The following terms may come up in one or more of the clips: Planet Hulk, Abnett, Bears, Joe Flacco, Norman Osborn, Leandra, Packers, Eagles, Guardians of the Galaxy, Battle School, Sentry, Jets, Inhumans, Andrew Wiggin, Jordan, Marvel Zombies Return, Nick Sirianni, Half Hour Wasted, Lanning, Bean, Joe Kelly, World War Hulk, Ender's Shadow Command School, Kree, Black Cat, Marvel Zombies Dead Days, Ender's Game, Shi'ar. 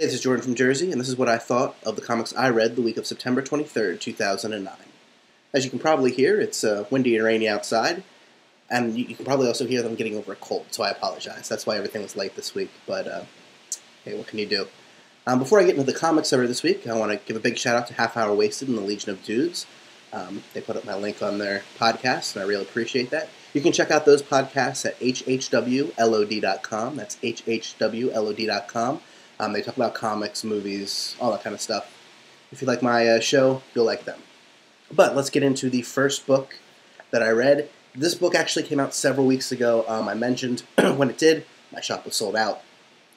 Hey, this is Jordan from Jersey, and this is what I thought of the comics I read the week of September 23rd, 2009. As you can probably hear, it's windy and rainy outside, and you can probably also hear that I'm getting over a cold, so I apologize. That's why everything was late this week, but hey, what can you do? Before I get into the comics I read this week, I want to give a big shout-out to Half Hour Wasted and the Legion of Dudes. They put up my link on their podcast, and I really appreciate that. You can check out those podcasts at hhwlod.com. That's hhwlod.com. They talk about comics, movies, all that kind of stuff. If you like my show, you'll like them. But let's get into the first book that I read. This book actually came out several weeks ago. I mentioned when it did, my shop was sold out.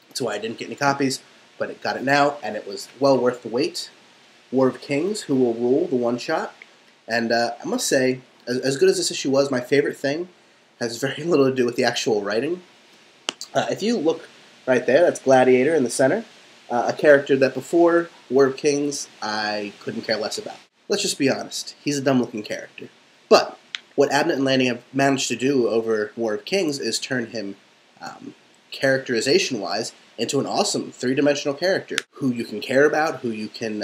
That's why I didn't get any copies, but I got it now, and it was well worth the wait. War of Kings, Who Will Rule, the one-shot. And I must say, as good as this issue was, my favorite thing has very little to do with the actual writing. If you look right there, that's Gladiator in the center, a character that before War of Kings I couldn't care less about. Let's just be honest, he's a dumb-looking character. But what Abnett and Lanning have managed to do over War of Kings is turn him, characterization-wise, into an awesome three-dimensional character who you can care about, who you can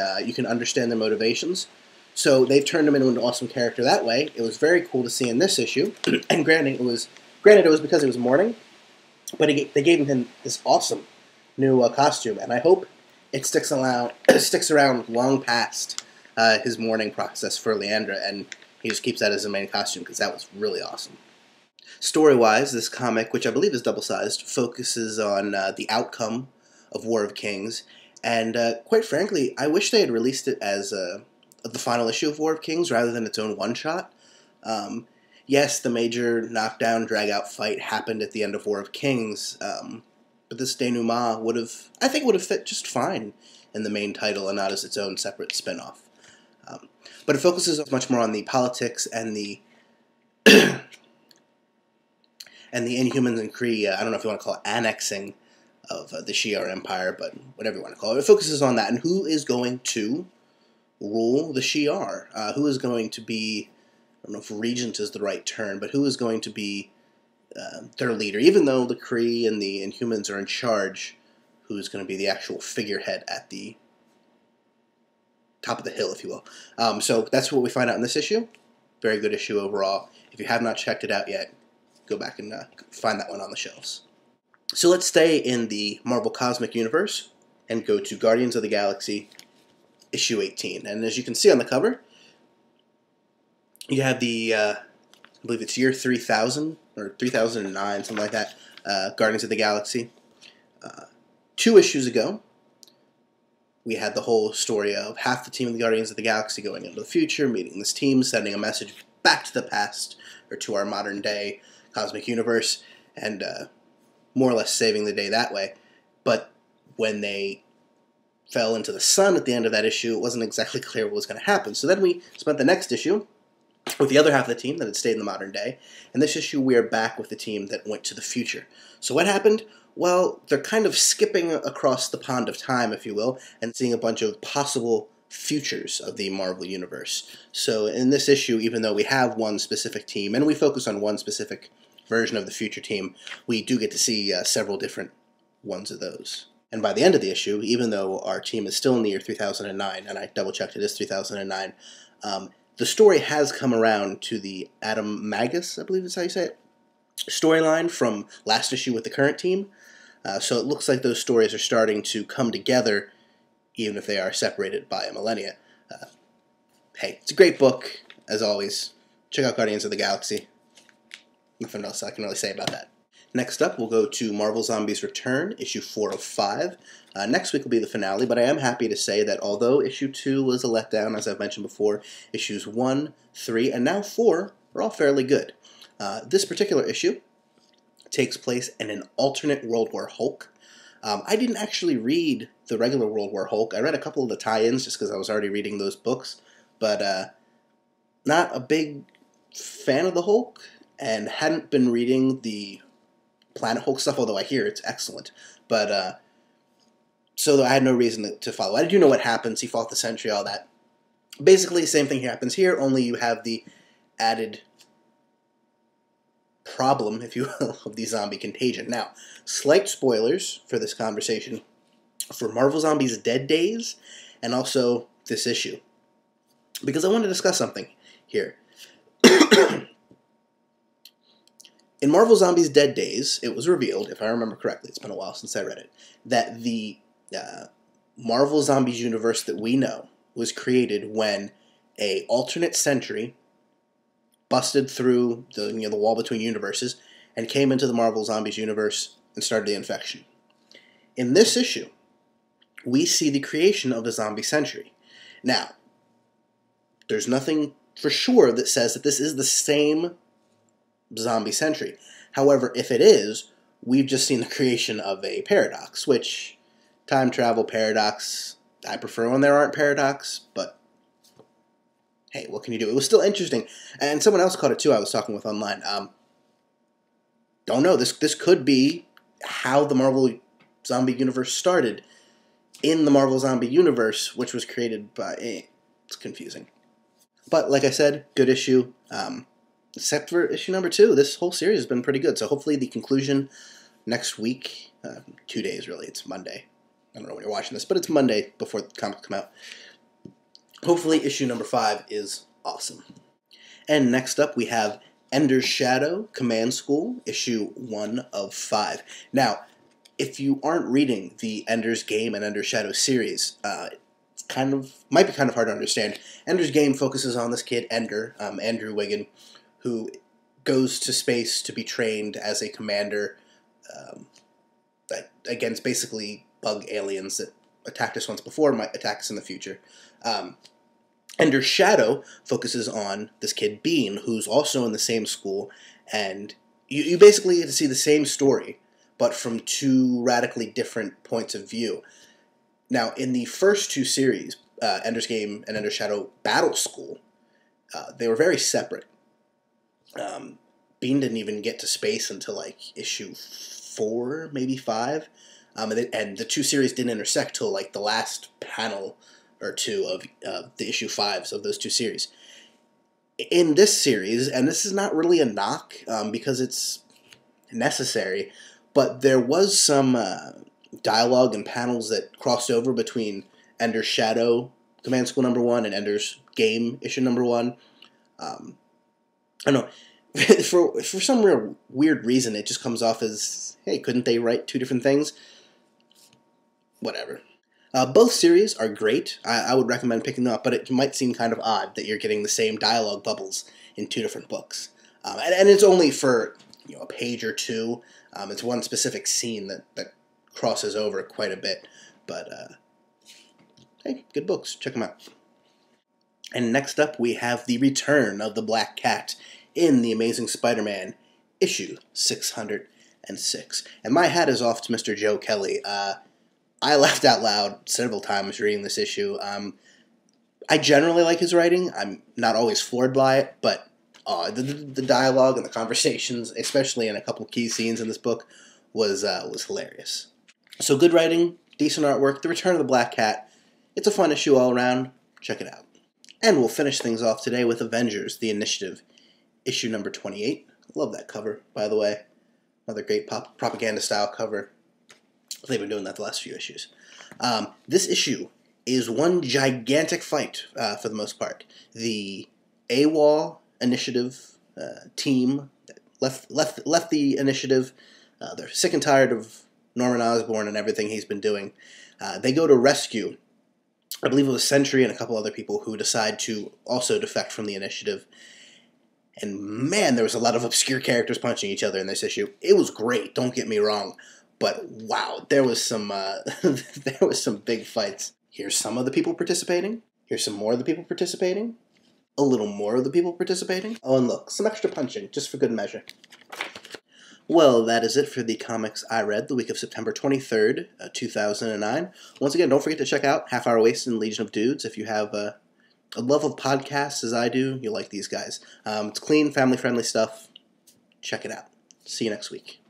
understand their motivations. So they've turned him into an awesome character that way. It was very cool to see in this issue, and granted it was because it was morning. But they gave him this awesome new costume, and I hope it sticks around long past his mourning process for Leandra, and he just keeps that as the main costume, because that was really awesome. Story-wise, this comic, which I believe is double-sized, focuses on the outcome of War of Kings, and quite frankly, I wish they had released it as the final issue of War of Kings rather than its own one-shot. Yes, the major knockdown, drag-out fight happened at the end of War of Kings, but this denouement would have fit just fine in the main title and not as its own separate spin-off. But it focuses much more on the politics and the Inhumans and Kree, I don't know if you want to call it annexing of the Shi'ar Empire, but whatever you want to call it. It focuses on that and who is going to rule the Shi'ar, who is going to be... I don't know if regent is the right term, but who is going to be their leader? Even though the Kree and the Inhumans are in charge, who is going to be the actual figurehead at the top of the hill, if you will. So that's what we find out in this issue. Very good issue overall. If you have not checked it out yet, go back and find that one on the shelves. So let's stay in the Marvel Cosmic Universe and go to Guardians of the Galaxy, issue 18. And as you can see on the cover, you have the, I believe it's year 3000, or 3009, something like that, Guardians of the Galaxy. 2 issues ago, we had the whole story of half the team of the Guardians of the Galaxy going into the future, meeting this team, sending a message back to the past, or to our modern-day cosmic universe, and more or less saving the day that way. But when they fell into the sun at the end of that issue, it wasn't exactly clear what was going to happen. So then we spent the next issue with the other half of the team that had stayed in the modern day. And this issue, we are back with the team that went to the future. So what happened? Well, they're kind of skipping across the pond of time, if you will, and seeing a bunch of possible futures of the Marvel Universe. So in this issue, even though we have one specific team, and we focus on one specific version of the future team, we do get to see several different ones of those. And by the end of the issue, even though our team is still in the year 3009, and I double-checked it is 3009, the story has come around to the Adam Magus, I believe is how you say it, storyline from last issue with the current team. So it looks like those stories are starting to come together, even if they are separated by a millennia. Hey, it's a great book, as always. Check out Guardians of the Galaxy. Nothing else I can really say about that. Next up, we'll go to Marvel Zombies Return, issue 405. Next week will be the finale, but I am happy to say that although issue 2 was a letdown, as I've mentioned before, issues 1, 3, and now 4 are all fairly good. This particular issue takes place in an alternate World War Hulk. I didn't actually read the regular World War Hulk. I read a couple of the tie-ins just because I was already reading those books, but not a big fan of the Hulk and hadn't been reading the Planet Hulk stuff, although I hear it's excellent, but so I had no reason to follow. I do know what happens. He fought the Sentry, all that. Basically, same thing happens here, only you have the added problem, if you will, of the zombie contagion. Now, slight spoilers for this conversation, for Marvel Zombies Dead Days and also this issue, because I want to discuss something here. In Marvel Zombies Dead Days, it was revealed, if I remember correctly, it's been a while since I read it, that the Marvel Zombies universe that we know was created when an alternate Sentry busted through the, the wall between universes and came into the Marvel Zombies universe and started the infection. In this issue, we see the creation of the zombie Sentry. Now, there's nothing for sure that says that this is the same zombie Sentry. However, if it is, we've just seen the creation of a paradox, which, time travel paradox, I prefer when there aren't paradox, but hey, what can you do? It was still interesting, and someone else caught it too I was talking with online. Don't know, this could be how the Marvel Zombie universe started in the Marvel Zombie universe, which was created by... it's confusing. But, like I said, good issue. Except for issue number 2, this whole series has been pretty good. So hopefully the conclusion next week, 2 days really, it's Monday. I don't know when you're watching this, but it's Monday before the comics come out. Hopefully issue number 5 is awesome. And next up we have Ender's Shadow Command School, issue 1 of 5. Now, if you aren't reading the Ender's Game and Ender's Shadow series, it's might be kind of hard to understand. Ender's Game focuses on this kid, Ender, Andrew Wiggin, who goes to space to be trained as a commander against basically bug aliens that attacked us once before and might attack us in the future. Ender's Shadow focuses on this kid, Bean, who's also in the same school, and you basically get to see the same story, but from two radically different points of view. Now, in the first two series, Ender's Game and Ender's Shadow Battle School, they were very separate. Bean didn't even get to space until, like, issue 4, maybe 5. And the two series didn't intersect till, like, the last panel or two of the issue 5s of those two series. In this series, and this is not really a knock because it's necessary, but there was some dialogue and panels that crossed over between Ender's Shadow Command School number 1 and Ender's Game issue number 1. I don't know, for some real weird reason it just comes off as, hey, couldn't they write two different things? Whatever. Both series are great. I would recommend picking them up, but it might seem kind of odd that you're getting the same dialogue bubbles in two different books. And it's only for a page or two. It's one specific scene that crosses over quite a bit, but hey, good books. Check them out. And next up, we have the return of the Black Cat in The Amazing Spider-Man, issue 606. And my hat is off to Mr. Joe Kelly. I laughed out loud several times reading this issue. I generally like his writing. I'm not always floored by it, but the dialogue and the conversations, especially in a couple key scenes in this book, was hilarious. So good writing, decent artwork, The Return of the Black Cat. It's a fun issue all around. Check it out. And we'll finish things off today with Avengers: The Initiative, issue number 28. Love that cover, by the way. Another great propaganda-style cover. They've been doing that the last few issues. This issue is one gigantic fight for the most part. The AWOL Initiative team left the Initiative. They're sick and tired of Norman Osborn and everything he's been doing. They go to rescue, I believe it was Sentry and a couple other people who decide to also defect from the Initiative. And man, there was a lot of obscure characters punching each other in this issue. It was great, don't get me wrong, but wow, there was some there was some big fights. Here's some of the people participating. Here's some more of the people participating. A little more of the people participating. Oh, and look, some extra punching, just for good measure. Well, that is it for the comics I read the week of September 23rd, 2009. Once again, don't forget to check out Half Hour Wasted and Legion of Dudes. If you have a love of podcasts as I do, you'll like these guys. It's clean, family-friendly stuff. Check it out. See you next week.